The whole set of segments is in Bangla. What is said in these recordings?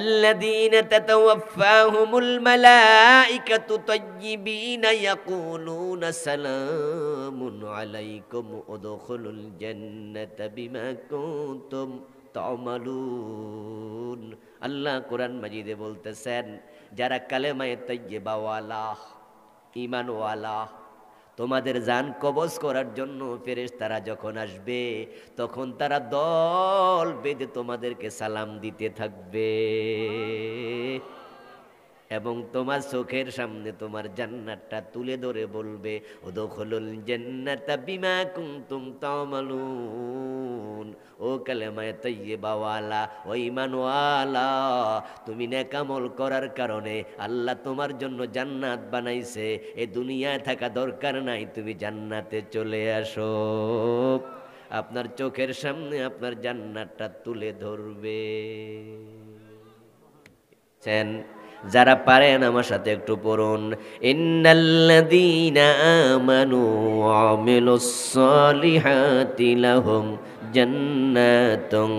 الذين تتوفاهم الملائكة طيبين يقولون سلام عليكم ادخلوا الجنة بما كنتم تعملون الله قرآن مجيد بولتے سن جارا کلمہ طیبہ والا ایمان والا তোমাদের জান কবজ করার জন্য ফেরেশতারা যখন আসবে তখন তারা দল বেঁধে তোমাদেরকে সালাম দিতে থাকবে এবং তোমার চোখের সামনে তোমার জান্নাতটা তুলে ধরে বলবে উদখুলুল জান্নাতা বিমা কুনতুম তামালুন ও কালেমায়ে তাইয়্যিবা ওয়ালা ও ঈমান ওয়ালা তুমি নেক আমল করার কারণে আল্লাহ তোমার জন্য জান্নাত বানাইছে এই দুনিয়ায় থাকা দরকার নাই তুমি জান্নাতে চলে আসো আপনার চোখের সামনে আপনার জান্নাতটা তুলে ধরবে চেন যারা পারেন আমার সাথে একটু পড়ুন ইন্নাল্লাযীনা আমানু ওয়া আমিলুস সালিহাতি লাহুম জান্নাতুন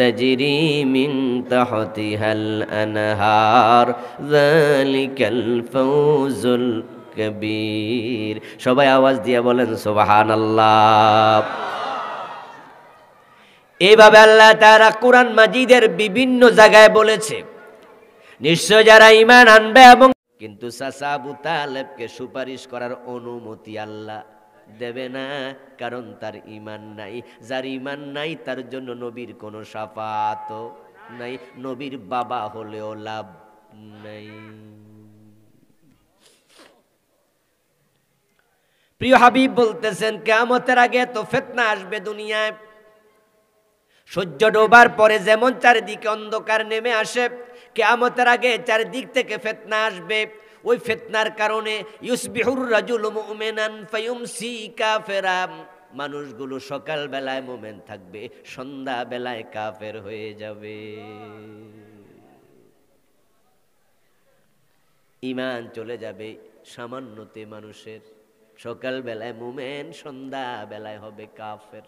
তাজরি মিন তাহতিহাল আনহার যালিকাল ফাউজুল কবীর সবাই আওয়াজ দিয়ে বলেন সুবহানাল্লাহ এইভাবে আল্লাহ তাআলা কুরআন মাজিদের বিভিন্ন জায়গায় বলেছে নিশ্চয় যারা ঈমান আনবে এবং কিন্তু সাসা আবু তালেবকে সুপারিশ করার অনুমতি আল্লাহ দেবে না কারণ তার ঈমান নাই যার ঈমান নাই তার জন্য নবীর কোনো শাফাত নাই নবীর বাবা হলেও লাভ নাই প্রিয় হাবিব বলতেছেন কিয়ামতের আগে তো ফিতনা আসবে দুনিয়ায় সূর্য ডোবার পরে যেমন চারিদিকে অন্ধকার নেমে আসে কিয়ামতের আগে চারিদিক থেকে ফিতনা আসবে ওই ফিতনার কারণে ইউসবিহুর রাজুলু মুমিনান ফায়ুমসি কাফিরা মানুষগুলো সকাল বেলায় মুমিন থাকবে সন্ধ্যা বেলায় কাফের হয়ে যাবে ঈমান চলে যাবে সামান্যতে মানুষের সকাল বেলায় মুমিন সন্ধ্যা বেলায় হবে কাফের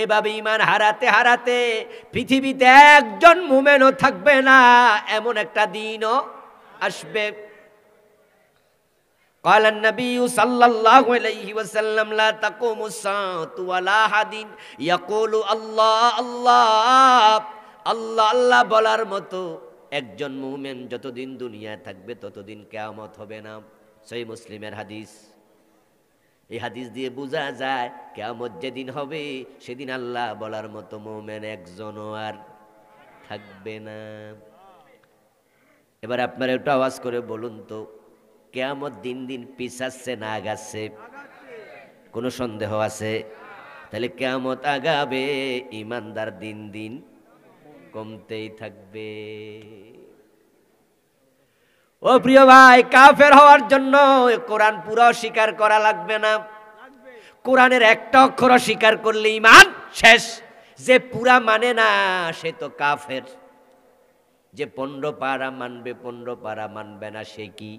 এভাবে ঈমান হারাতে হারাতে পৃথিবীতে একজন মুমিনও থাকবে না এমন একটা দিনও আসবে قال النبي صلى الله عليه وسلم لا تقوم الساعة ولا أحد يقول الله الله الله الله বলার মতো একজন মুমিন যতদিন দুনিয়ায় থাকবে ততদিন কিয়ামত হবে না সহিহ মুসলিমের হাদিস এই হাদিস দিয়ে বোঝা যায় কিয়ামত যেদিন হবে সেদিন আল্লাহ বলার মতো মুমিন একজনও আর থাকবে না এবার আপনারা একটু আওয়াজ করে বলুন তো কিয়ামত দিন দিন পিছাচ্ছে না আগাচ্ছে কোনো সন্দেহ আছে তাহলে কিয়ামত আগাবে ঈমানদার দিন দিন কমতেই থাকবে ও প্রিয় ভাই কাফের হওয়ার জন্য কোরআন পুরো স্বীকার করা লাগবে না কোরআনের একটা অক্ষর স্বীকার করলে ঈমান শেষ যে পুরা মানে না সে তো কাফের যে 15 পারা মানবে 15 পারা মানবে না সে কি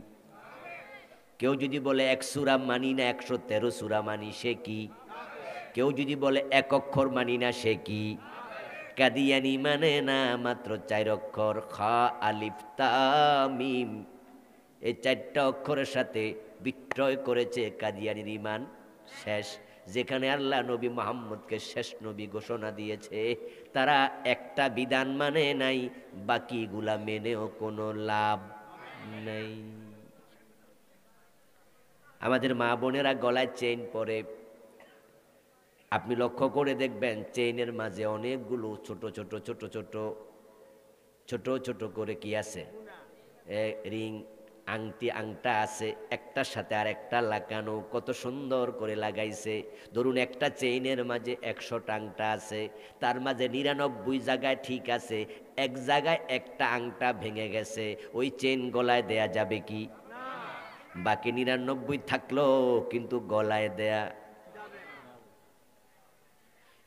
কেউ যদি বলে এক সূরা মানি না 113 সূরা মানি সে কি কেউ যদি বলে এক অক্ষর মানি না সে কি কাদিয়ানি মানে না মাত্র 4 অক্ষর খা আলিফ তা মিম এই 4টা অক্ষরের সাথে বিক্রয় করেছে কাদিয়ানির ঈমান শেষ যেখানে আল্লাহ নবী মুহাম্মদকে শেষ নবী ঘোষণা দিয়েছে তারা একটা বিধান মানে নাই বাকিগুলা মেনেও কোনো লাভ নাই আমাদের মা বোনেরা গলায় চেইন পরে আপনি লক্ষ্য করে দেখবেন চেইনের মাঝে অনেকগুলো ছোট ছোট ছোট ছোট ছোট ছোট করে কি আছে রিং আংটি আংটা আছে একটার সাথে আরেকটা লাগানো কত সুন্দর করে লাগাইছে ধরুন একটা চেইনের মাঝে 100 আংটা আছে তার মাঝে 99 জায়গায় ঠিক আছে এক জায়গায় একটা আংটা ভেঙে গেছে ওই চেইন গলায় দেয়া যাবে কি না বাকি 99 থাকলো কিন্তু গলায় দেয়া যাবে না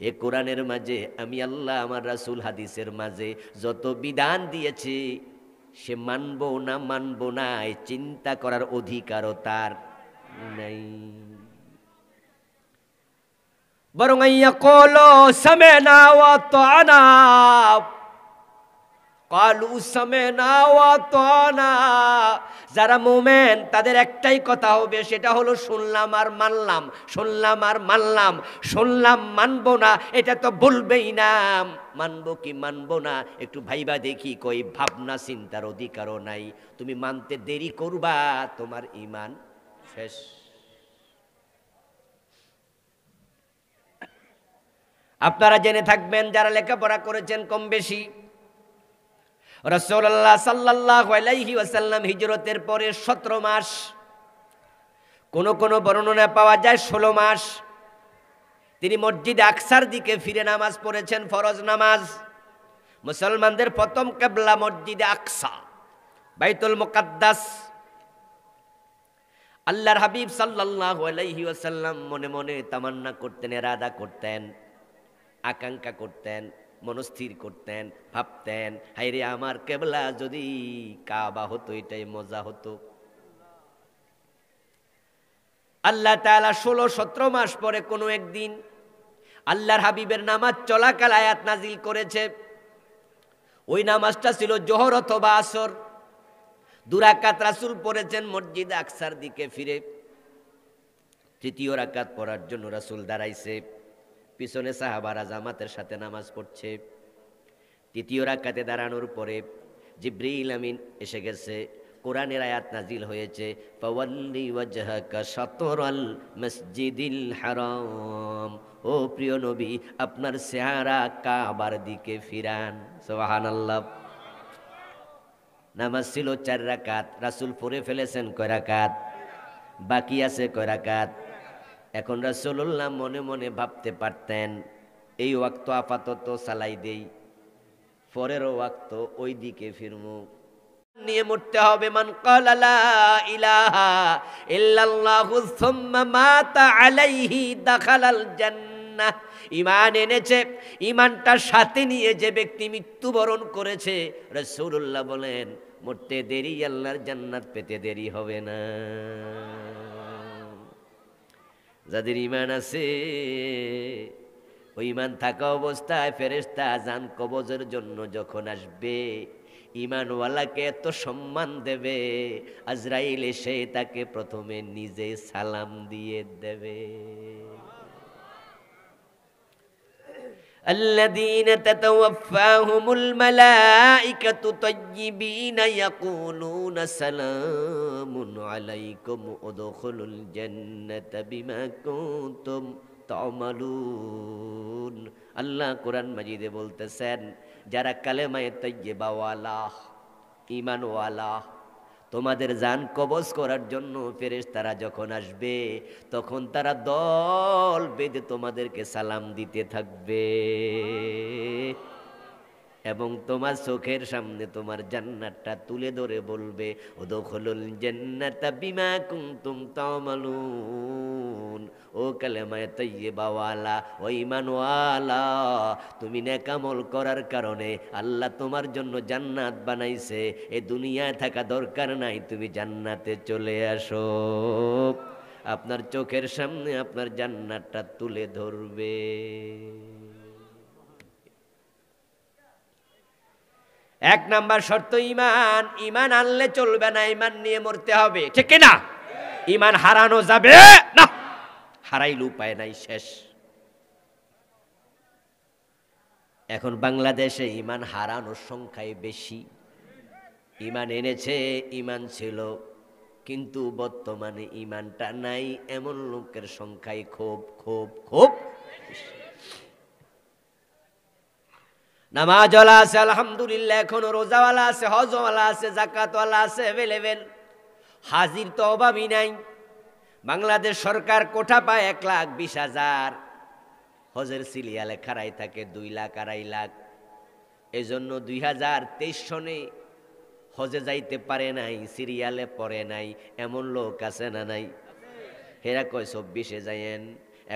এ কোরআনের মাঝে আমি আল্লাহ আমার রাসূল হাদিসের মাঝে যত বিধান দিয়েছি সে মানবো না মানবো না এই চিন্তা করার অধিকারও তার নাই বরং ইয়াকুলু সামি'না ওয়া আতা'না قالوا سمعنا وأطعنا যারা মুমিন তাদের একটাই কথা হবে সেটা হলো শুনলাম আর মানলাম শুনলাম মানব না এটা তো বলবেই না মানব কি মানব না একটু ভাইবা দেখি কই ভাবনা চিন্তার অধিকারও নাই তুমি মানতে দেরি করবা তোমার ঈমান শেষ আপনারা জেনে থাকবেন যারা লেখাপড়া করেছেন কম বেশি রাসূলুল্লাহ সাল্লাল্লাহু আলাইহি ওয়াসাল্লাম হিজরতের পরে 17 মাস কোন কোন বর্ণনা পাওয়া যায় 16 মাস তিনি মসজিদ আকসার দিকে ফিরে নামাজ পড়েছেন ফরজ নামাজ মুসলমানদের প্রথম কিবলা মসজিদ আকসা বাইতুল মুকদ্দাস আল্লাহর হাবিব সাল্লাল্লাহু আলাইহি ওয়াসাল্লাম মনে মনে তামান্না করতেন ইরাদা করতেন আকাঙ্ক্ষা করতেন মনস্থির করতেন ভাবতেন হায়রে আমার কিবলা যদি কাবা হতো এটাই মজা হতো আল্লাহ তাআলা 16 17 মাস পরে কোন একদিন আল্লাহর হাবিবের নামাজ চলাকাল আয়াত নাযিল করেছে ওই নামাজটা ছিল যোহর অথবা আসর দুরাকাত রাসূল পড়েছেন মসজিদ আকসার দিকে ফিরে তৃতীয় রাকাত পড়ার জন্য রাসূল দাঁড়াইছে পিছনে সাহাবারা জামাতের সাথে নামাজ পড়ছে তৃতীয় রাকাতে দাঁড়ানোর পরে জিবরিল আমিন এসে গেছে কোরআনের আয়াত নাযিল হয়েছে ফাওয়াল্লি ওয়াজহাকা শাতরাল মসজিদিল হারাম ও প্রিয় নবী আপনার চেহারা কাবার দিকে ফিরান সুবহানাল্লাহ নামাজ ছিল 4 রাকাত রাসূল পড়ে ফেলেছেন কয় রাকাত বাকি আছে কয় রাকাত এখন রাসূলুল্লাহ মনে মনে ভাবতে পারতেন এই ওয়াক্ত আপাতত চালাই দেই পরের ওয়াক্ত ওই দিকে ফিরমু নিয়ে মরতে হবে মান ক্বালা লা ইলাহা ইল্লাল্লাহু সুম্মা মাতা আলাইহি দাখালাল জান্নাহ ঈমান এনেছে ঈমানটা সাথে নিয়ে যে ব্যক্তি মৃত্যুবরণ করেছে রাসূলুল্লাহ বলেন মরতে দেরি আল্লাহর জান্নাত পেতে দেরি হবে না যাদের ঈমান আছে ওই ঈমান থাকা অবস্থায় ফেরেশতা জান কবজের জন্য যখন আসবে ঈমানওয়ালাকে এত সম্মান দেবে আজরাইল এসে তাকে প্রথমে নিজে সালাম দিয়ে দেবে الذين تتوفاهم الملائكة طيبين يقولون سلام عليكم ادخلوا الجنة بما كنتم تعملون الله قرآن مجيد بولتے سن جارا کلمہ طیبہ والا ایمان والا তোমাদের জান কবজ করার জন্য ফেরেশতারা যখন আসবে তখন তারা দল বেঁধে তোমাদেরকে সালাম দিতে থাকবে এবং তোমার চোখের সামনে তোমার জান্নাতটা তুলে ধরে বলবে উদখুলুল জান্নাতা বিমা কুনতুম তা'মালুন ও কালেমায়ে তাইয়্যিবা ওয়ালা ও ঈমান ওয়ালা তুমি নেক আমল করার কারণে আল্লাহ তোমার জন্য জান্নাত বানাইছে এই দুনিয়ায় থাকা দরকার নাই তুমি জান্নাতে চলে আসো আপনার চোখের সামনে আপনার জান্নাতটা তুলে ধরবে এক নাম্বার শর্ত ঈমান ঈমান আনলে চলবে না ঈমান নিয়ে মরতে হবে ঠিক কি না ঠিক ঈমান হারানো যাবে না হারাইলে উপায় নাই শেষ এখন বাংলাদেশে ঈমান হারানোর সংখ্যাই বেশি ঈমান এনেছে ঈমান ছিল কিন্তু বর্তমানে ঈমানটা নাই এমন লোকের সংখ্যাই খুব নামাজ ওয়ালা আছে আলহামদুলিল্লাহ এখন রোজা ওয়ালা আছে হজ ওয়ালা আছে যাকাত ওয়ালা আছে अवेलेबल হাজির তো অভাবই নাই বাংলাদেশ সরকার কোটা পায় 1,20,000 হজের সিলিয়ালে খাড়াই থাকে 2 লাখ 2.5 লাখ। এজন্য 2023 সনে হজে যাইতে পারে নাই, সিরিয়ালে পড়ে নাই, এমন লোক আছে না নাই? হেরা কয় 24 এ যায়েন,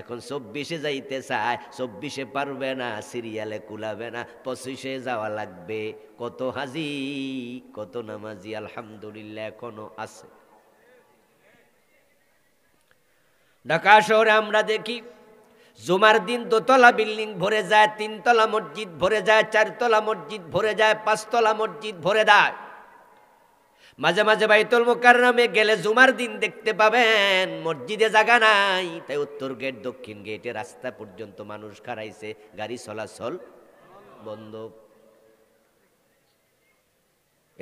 এখন 24 এ যাইতে চায়, 24 এ পারবে না, সিরিয়ালে কুলাবে না, 25 এ যাওয়া লাগবে। কত হাজি কত নামাজি আলহামদুলিল্লাহ এখনো আছে। ঢাকা শহরে আমরা দেখি জুমার দিন দোতলা বিল্ডিং ভরে যায়, 3 তলা মসজিদ ভরে যায়, 4 তলা মসজিদ ভরে যায়, 5 তলা মসজিদ ভরে দেয়। মাঝে মাঝে বাইতুল মুকাররমে গেলে জুমার দিন দেখতে পাবেন মসজিদে জায়গা নাই, তাই উত্তর গেট দক্ষিণ গেটে রাস্তা পর্যন্ত মানুষ খাড়াইছে, গাড়ি চলাচল বন্ধ।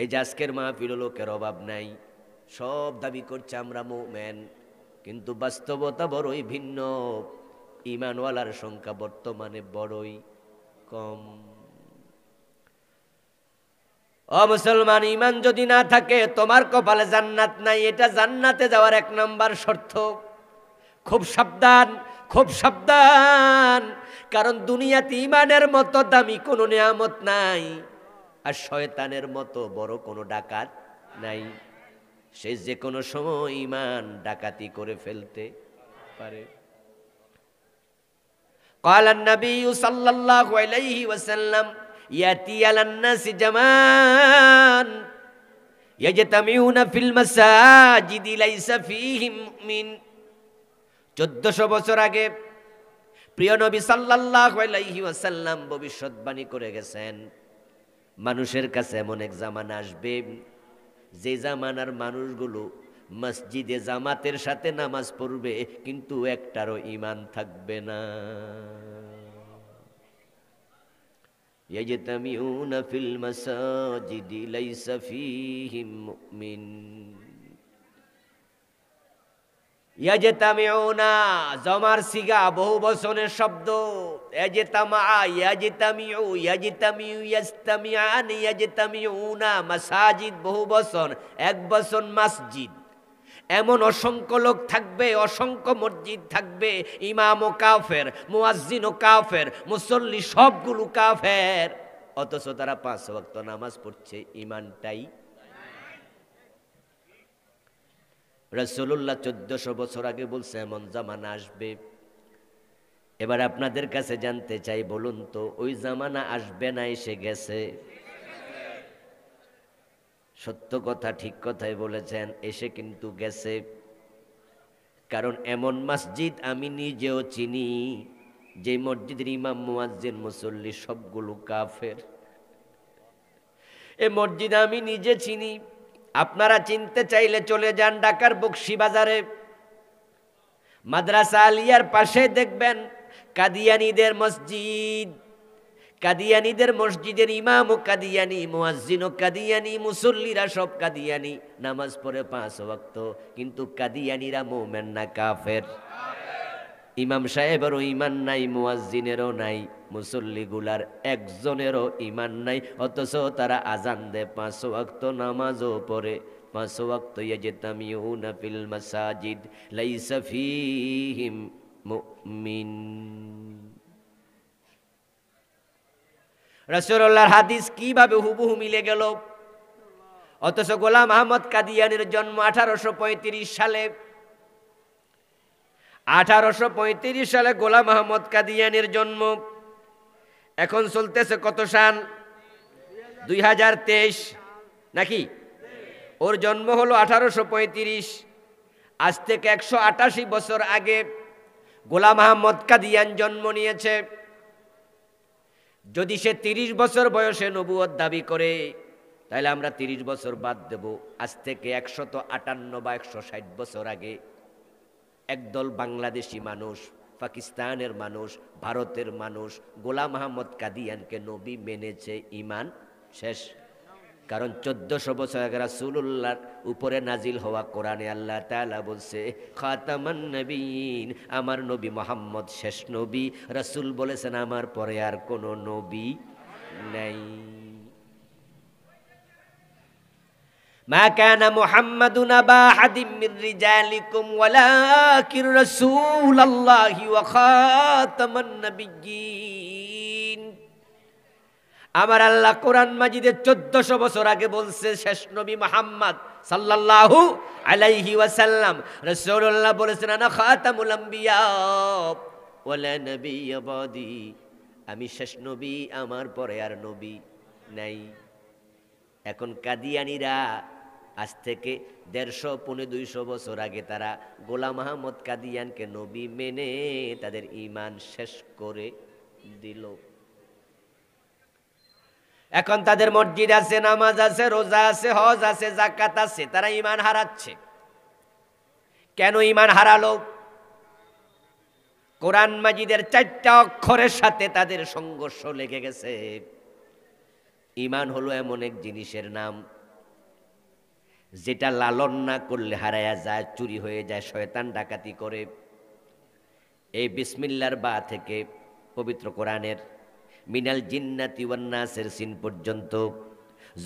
এই যে আজকের মাহফিল, লোকের অভাব নাই, সব দাবি করছে আমরা মুমিন, কিন্তু বাস্তবতা বড়ই ভিন্ন। ইমানওয়ালার সংখ্যা বর্তমানে বড়ই কম। ও মুসলমান, ইমান যদি না থাকে তোমার কপালে জান্নাত নাই। এটা জান্নাতে যাওয়ার 1 নম্বর শর্ত। খুব সাবধান, খুব সাবধান, কারণ দুনিয়াতে ইমানের মতো দামি কোনো নিয়ামত নাই, আর শয়তানের মতো বড় কোনো ডাকাত নাই। সে যে কোনো সময় ইমান ডাকাতি করে ফেলতে পারে। قال النبي صلى الله عليه وسلم يأتي على الناس جمان يجتمعون في المساجد ليس فيهم مؤمن। 1400 বছর আগে প্রিয় নবী সাল্লাল্লাহু আলাইহি ওয়াসাল্লাম ভবিষ্যৎবাণী করে গেছেন, মানুষের কাছে এমন এক জামানা আসবে যে জামানার মানুষগুলো মসজিদে জামাতের সাথে নামাজ পড়বে, কিন্তু একটারও ইমান থাকবে না। ইয়াজতামিউনা ফিল মাসাজিদি লাইসা ফীহিম মুমিন। ইয়াজতামিউনা জমার সিগা বহু বচনের শব্দ। ইয়াজতামা, ইয়াজতামিউ, ইয়াজতামিউ, ইয়াজতামিআন, ইয়াজতামিউনা মাসাজিদ বহু বচন, এক বচন মসজিদ। এমন অসংখ্য লোক থাকবে, অসংখ্য মসজিদ থাকবে, ইমামও কাফের, মুয়াজ্জিনও কাফের, মুসল্লি সবগুলো কাফের, অথচ তারা 5 ওয়াক্ত নামাজ পড়ছে, ইমানটাই। রাসূলুল্লাহ 1400 বছর আগে বলছে এমন জামানা আসবে। এবার আপনাদের কাছে জানতে চাই, বলুন তো ওই জামানা আসবে না, এসে গেছে? সত্য কথা, ঠিক কথাই বলেছেন, এসে কিন্তু গেছে। কারণ এমন মসজিদ আমি নিজেও চিনি যে মসজিদের ইমাম, মুয়াজ্জিন, মুসল্লি সবগুলো কাফের। এই মসজিদ আমি নিজে চিনি। আপনারা চিনতে চাইলে চলে যান ঢাকার বকশী বাজারে, মাদ্রাসা আলিয়ার পাশে দেখবেন কাদিয়ানীদের মসজিদ। কাদিয়ানীদের মসজিদের ইমাম ও কাদিয়ানী, মুয়াজ্জিন ও কাদিয়ানী, মুসল্লিরা সব কাদিয়ানী, নামাজ পড়ে 5 ওয়াক্ত, কিন্তু কাদিয়ানীরা মুমিন না, কাফের। ইমাম সাহেবেরও ইমান নাই, মুয়াজ্জিনেরও নাই, মুসল্লিগুলার একজনেরও ইমান নাই, অথচ তারা আজান দেয়, 5 ওয়াক্ত নামাজও পড়ে, 5 ওয়াক্ত। ইয়াজতামিউনা ফিল মাসাজিদ লাইসা ফীহিম মুমিন। রাসূলুল্লাহর হাদিস কিভাবে হুবহু মিলে গেল? অথচ গোলাম আহমদ কাদিয়ানির জন্ম 1835 সালে। 1835 সালে গোলাম আহমদ কাদিয়ানির জন্ম। এখন চলতেছে কত সাল? 2023 নাকি? ওর জন্ম হলো 1835, আজ থেকে 188 বছর আগে গোলাম আহমদ কাদিয়ান জন্ম নিয়েছে। যদি সে 30 বছর বয়সে নবুয়ত দাবি করে, তাহলে আমরা 30 বছর বাদ দেব, আজ থেকে 158 বা 160 বছর আগে একদল বাংলাদেশি মানুষ, পাকিস্তানের মানুষ, ভারতের মানুষ গোলাম আহমদ কাদিয়ানকে নবী মেনেছে। ইমান শেষ। কারণ 1400 বছর আগে রাসূলুল্লাহর উপরে নাজিল হওয়া কোরআনে আল্লাহ তাআলা বলছে, খাতামান নবীন, আমার নবী মুহাম্মদ শেষ নবী। রাসূল বলেছেন আমার পরে আর কোনো নবী নাই। ما كان محمد أبا أحد من رجالكم ولكن رسول الله وخاتم النبيين আমার আল্লাহ কোরআন মাজিদে 1400 বছর আগে বলছে শেষ নবী মুহাম্মদ সাল্লাল্লাহু আলাইহি ওয়াসাল্লাম রাসূলুল্লাহ বলেছেন انا খাতামুল আমবিয়া ওয়ালা নবিয়্য বাদি আমি শেষ নবী আমার পরে আর নবী নাই এখন কাদিয়ানীরা আজ থেকে 150 পৌনে 200 বছর আগে তারা গোলাম আহমদ কাদিয়ানকে নবী মেনে তাদের ঈমান শেষ করে দিল এখন তাদের মসজিদ আছে নামাজ আছে রোজা আছে হজ আছে যাকাত আছে তারা ঈমান হারাচ্ছে কেন ঈমান হারালো কোরআন মাজিদের 4টা অক্ষরের সাথে তাদের সংঘর্ষ লেগে গেছে ঈমান হলো এমন এক জিনিসের নাম যেটা লালন না করলে হারায়া যায় চুরি হয়ে যায় শয়তান ডাকাতি করে এই বিসমিল্লাহর বা থেকে পবিত্র কোরআনের মিনাল জিন্নাতি ওয়ান নাসের সিন পর্যন্ত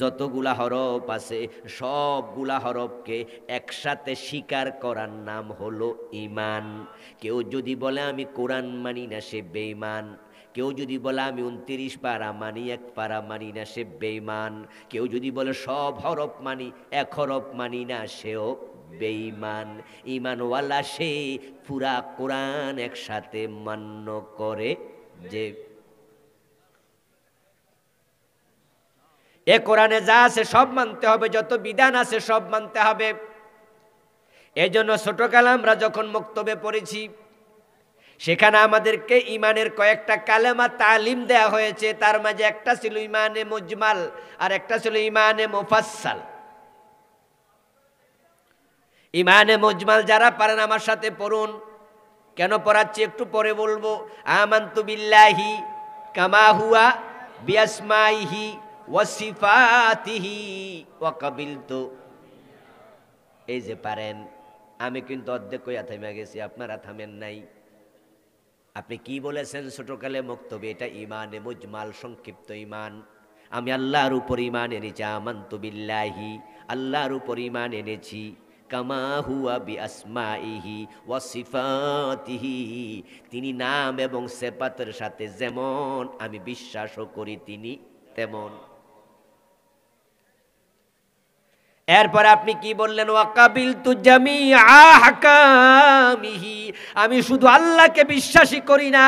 যতগুলা হরফ আছে সবগুলা হরফকে একসাথে স্বীকার করার নাম হলো ঈমান কেউ যদি বলে আমি কোরআন মানি না সে বেঈমান কেউ যদি বলে আমি 29 পারা মানি এক পারা মানি না সে বেঈমান কেউ যদি বলে সব হরফ মানি এক হরফ মানি না সেও বেঈমান ঈমান ওয়ালা সে পুরা কোরআন একসাথে মান্য করে যে এ কোরআনে যা আছে সব মানতে হবে যত বিধান আছে সব মানতে হবে এজন্য ছোটকালে আমরা যখন মুক্তবে পড়েছি সেখানে আমাদেরকে ঈমানের কয়েকটা কালেমা তালিম দেয়া হয়েছে তার মাঝে একটা ছিল ঈমানে মুজমাল আর একটা ছিল ঈমানে মুফাসসাল ঈমানে মুজমাল যারা পারেন আমার সাথে পড়ুন কেন পড়াচ্ছি একটু পরে বলবো আমানতু বিল্লাহি কামা হুয়া বিআসমাইহি ওয়াসিফাতিহি ওয়া কাবিলতু এই যে পারেন আমি কিন্তু অর্ধেক কইয়া থামে গেছি আপনারা থামেন নাই আপনি কি বলেছেন ছোটকালে মুক্তবে এটা ঈমানে মুজমাল সংক্ষিপ্ত ঈমান আমি আল্লাহর উপর ঈমান এনেছি আমানতু বিল্লাহি আল্লাহর উপর ঈমান এনেছি কামা হুয়া বিআসমাইহি ওয়া সিফাতিহি তিনি নাম এবং সিফাতের সাথে যেমন আমি বিশ্বাস করি তিনি তেমন এরপর আপনি কি বললেন ওয়াকাবিলতু জামিআ আহকামিহি আমি শুধু আল্লাহকে বিশ্বাসী করি না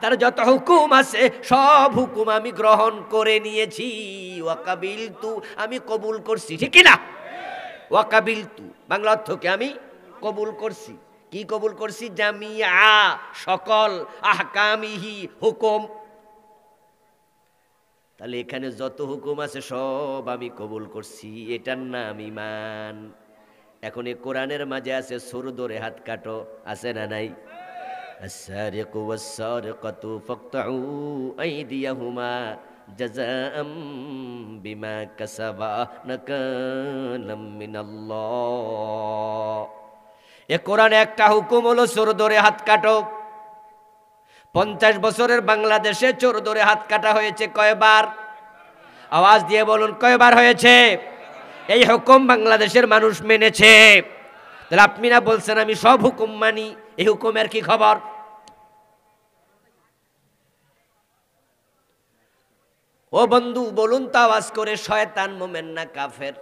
তার যত হুকুম আছে সব হুকুম আমি গ্রহণ করে নিয়েছি ওয়াকাবিলতু আমি কবুল করছি ঠিক না ওয়াকাবিলতু বাংলা অর্থ কি আমি কবুল করছি কি কবুল করছি জামিআ সকল আহকামিহি হুকুম তাহলে এখানে যত হুকুম আছে সব আমি কবুল করছি এটার নাম ঈমান এখন এই কোরআনের মাঝে আছে সুর ধরে হাত কাটো আছে না নাই আস-সারিকু ওয়াস-সারিকাতু ফাকতাউ আইদিয়াহুমা জাযাআম বিমা কাসাবা নাকালাম মিনাল্লাহ এই কোরআনে একটা হুকুম হলো সুর ধরে হাত কাটো 50 বছরের বাংলাদেশে চোর ধরে হাত কাটা হয়েছে কয়বার আওয়াজ দিয়ে বলুন কয়বার হয়েছে এই হুকুম বাংলাদেশের মানুষ মেনেছে তাহলে আপনি না বলছেন আমি সব হুকুম মানি এই হুকুমের কি খবর ও বন্ধু বলুন তো আওয়াজ করে শয়তান মোমেন না কাফের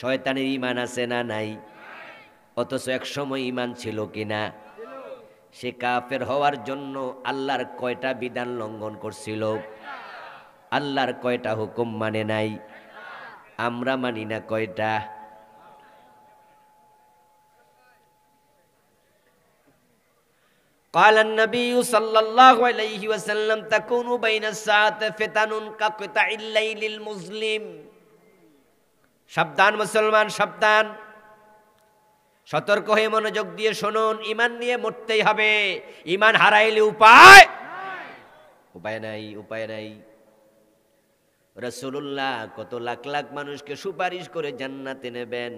শয়তানের ঈমান আছে না নাই অথচ এক সময় ঈমান ছিল কিনা সে কাফের হওয়ার জন্য আল্লাহর কয়টা বিধান লঙ্ঘন করছিল আল্লাহর কয়টা হুকুম মানে নাই আমরা মানি না কয়টা قال النبي صلى الله عليه وسلم تكون بين الساعات فتن كقطع الليل المظلم সাবধান মুসলমান সাবধান সতর্ক হয়ে মনোযোগ দিয়ে শুনুন ঈমান নিয়ে মরতেই হবে ঈমান হারাইলে উপায় উপায় নাই রাসূলুল্লাহ কত লাখ লাখ মানুষকে সুপারিশ করে জান্নাতে নেবেন